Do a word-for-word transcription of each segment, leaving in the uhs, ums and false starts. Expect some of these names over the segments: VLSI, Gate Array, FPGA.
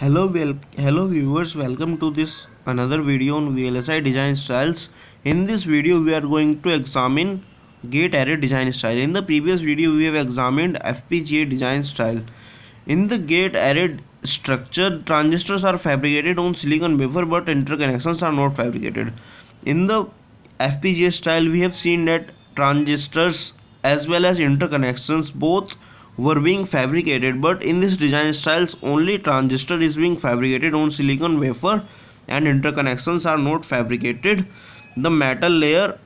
hello well hello viewers, welcome to this another video on V L S I design styles. In this video we are going to examine gate array design style. In the previous video we have examined F P G A design style. In the gate array structure, transistors are fabricated on silicon wafer but interconnections are not fabricated. In the F P G A style we have seen that transistors as well as interconnections both were being fabricated, but in this design styles only transistor is being fabricated on silicon wafer and interconnections are not fabricated. The metal layer,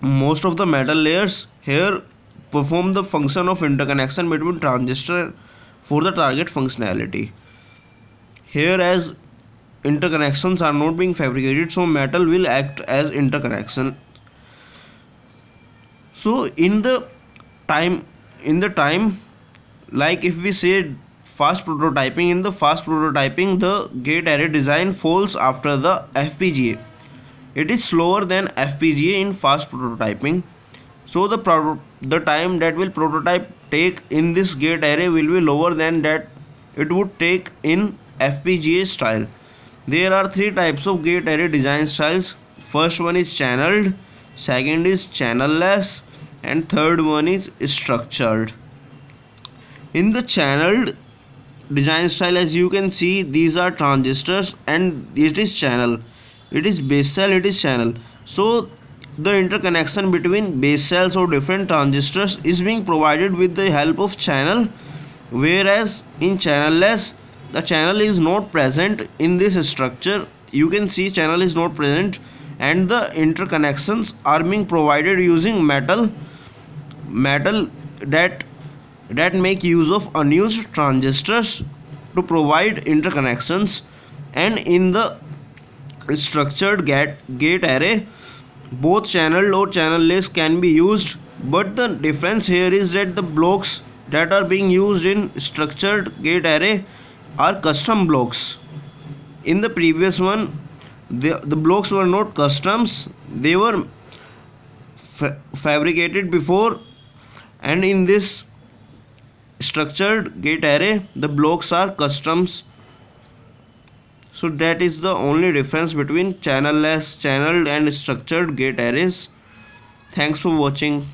most of the metal layers here perform the function of interconnection between transistor for the target functionality. Here as interconnections are not being fabricated, so metal will act as interconnection. So in the time in the time like if we say fast prototyping, in the fast prototyping the gate array design falls after the F P G A. It is slower than F P G A in fast prototyping, so the pro the time that will prototype take in this gate array will be lower than that it would take in F P G A style. There are three types of gate array design styles. First one is channeled, second is channelless, and third one is structured. In the channeled design style, as you can see, these are transistors and it is channel, it is base cell, it is channel. So the interconnection between base cells or different transistors is being provided with the help of channel, whereas in channelless the channel is not present. In this structure you can see channel is not present and the interconnections are being provided using metal metal that that make use of unused transistors to provide interconnections. And in the structured gate gate array, both channeled or channelless can be used, but the difference here is that the blocks that are being used in structured gate array are custom blocks. In the previous one the, the blocks were not customs, they were fa fabricated before, and in this structured gate array the blocks are customs. So that is the only difference between channelless, channeled and structured gate arrays. Thanks for watching.